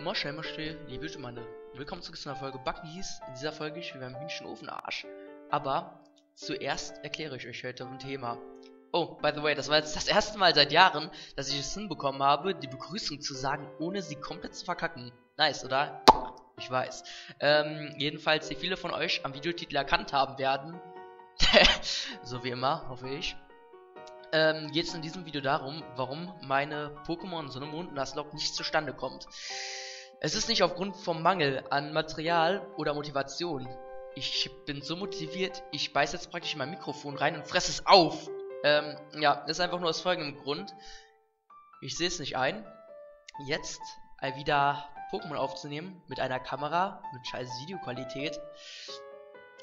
Moschel, Moschel, liebe Gemeinde. Willkommen zu einer Folge Backen hieß. In dieser Folge spielen wir einen Hühnchenofen-Arsch. Aber zuerst erkläre ich euch heute ein Thema. Oh, by the way, das war jetzt das erste Mal seit Jahren, dass ich es hinbekommen habe, die Begrüßung zu sagen, ohne sie komplett zu verkacken. Nice, oder? Ich weiß. Jedenfalls, die viele von euch am Videotitel erkannt haben werden, so wie immer, hoffe ich, geht es in diesem Video darum, warum meine Pokémon Sonne Mond Nuzlocke nicht zustande kommt. Es ist nicht aufgrund vom Mangel an Material oder Motivation. Ich bin so motiviert, ich beiß jetzt praktisch in mein Mikrofon rein und fresse es auf. Ja, das ist einfach nur aus folgendem Grund. Ich sehe es nicht ein, jetzt wieder Pokémon aufzunehmen mit einer Kamera, mit scheiß Videoqualität,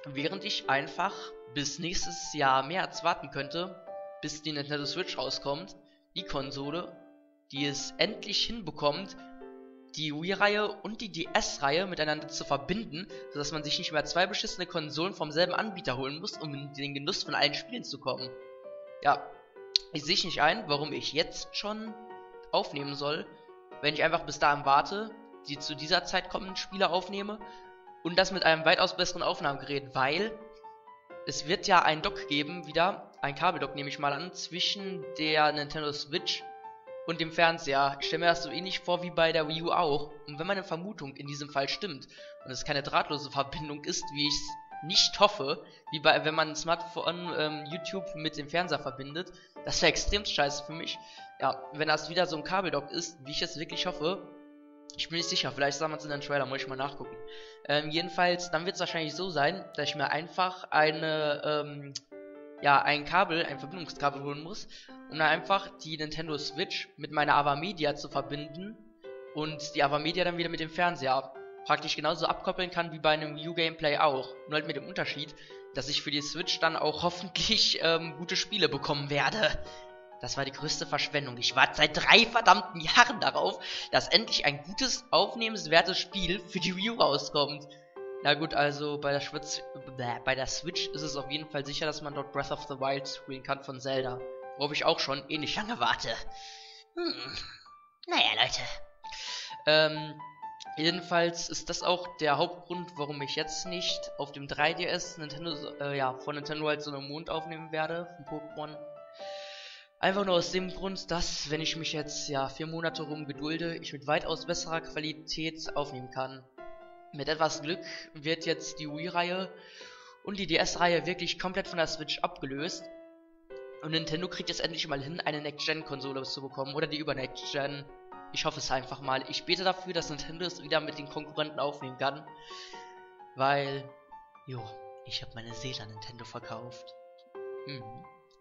während ich einfach bis nächstes Jahr März warten könnte, bis die Nintendo Switch rauskommt, die Konsole, die es endlich hinbekommt, die Wii-Reihe und die DS-Reihe miteinander zu verbinden, sodass man sich nicht mehr zwei beschissene Konsolen vom selben Anbieter holen muss, um in den Genuss von allen Spielen zu kommen. Ja, ich sehe nicht ein, warum ich jetzt schon aufnehmen soll, wenn ich einfach bis dahin warte, die zu dieser Zeit kommenden Spiele aufnehme und das mit einem weitaus besseren Aufnahmegerät, weil es wird ja ein Dock geben wieder, ein Kabeldock nehme ich mal an, zwischen der Nintendo Switch und dem Fernseher. Ich stelle mir das so ähnlich vor wie bei der Wii U auch. Und wenn meine Vermutung in diesem Fall stimmt und es keine drahtlose Verbindung ist, wie ich es nicht hoffe, wie bei, wenn man ein Smartphone YouTube mit dem Fernseher verbindet, das wäre extrem scheiße für mich. Ja, wenn das wieder so ein Kabeldock ist, wie ich es wirklich hoffe, ich bin nicht sicher, vielleicht sagen wir es in den Trailer, muss ich mal nachgucken. Jedenfalls, dann wird es wahrscheinlich so sein, dass ich mir einfach ein Verbindungskabel holen muss, um dann einfach die Nintendo Switch mit meiner AVerMedia zu verbinden und die AVerMedia dann wieder mit dem Fernseher praktisch genauso abkoppeln kann wie bei einem Wii U Gameplay auch. Nur halt mit dem Unterschied, dass ich für die Switch dann auch hoffentlich gute Spiele bekommen werde. Das war die größte Verschwendung. Ich warte seit 3 verdammten Jahren darauf, dass endlich ein gutes, aufnehmenswertes Spiel für die Wii U rauskommt. Na gut, also bei der Switch ist es auf jeden Fall sicher, dass man dort Breath of the Wild spielen kann von Zelda. Worauf ich auch schon ähnlich lange warte. Naja, Leute. Jedenfalls ist das auch der Hauptgrund, warum ich jetzt nicht auf dem 3DS von Nintendo halt so einen Mond aufnehmen werde, von Pokémon. Einfach nur aus dem Grund, dass, wenn ich mich jetzt 4 Monate rum gedulde, ich mit weitaus besserer Qualität aufnehmen kann. Mit etwas Glück wird jetzt die Wii-Reihe und die DS-Reihe wirklich komplett von der Switch abgelöst. Und Nintendo kriegt jetzt endlich mal hin, eine Next-Gen-Konsole zu bekommen oder die über Next-Gen. Ich hoffe es einfach mal. Ich bete dafür, dass Nintendo es wieder mit den Konkurrenten aufnehmen kann. Weil, jo, ich habe meine Seele an Nintendo verkauft.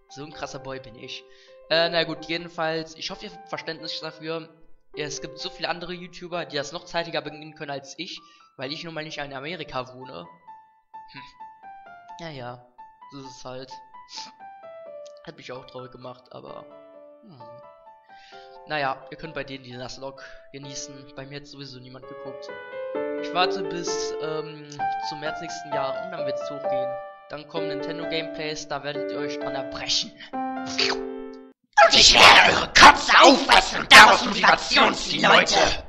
So ein krasser Boy bin ich. Na gut, jedenfalls, ich hoffe, ihr habt Verständnis dafür. Es gibt so viele andere YouTuber, die das noch zeitiger beginnen können als ich, weil ich nun mal nicht in Amerika wohne. Naja, so ist es halt. Hat mich auch traurig gemacht, aber... Naja, ihr könnt bei denen die Nuzlocke genießen. Bei mir hat sowieso niemand geguckt. Ich warte bis zum März nächsten Jahr und dann wird es hochgehen. Dann kommen Nintendo Gameplays, da werdet ihr euch dran erbrechen. Und ich werde eure Köpfe aufwessen und daraus Motivation ziehen, Leute!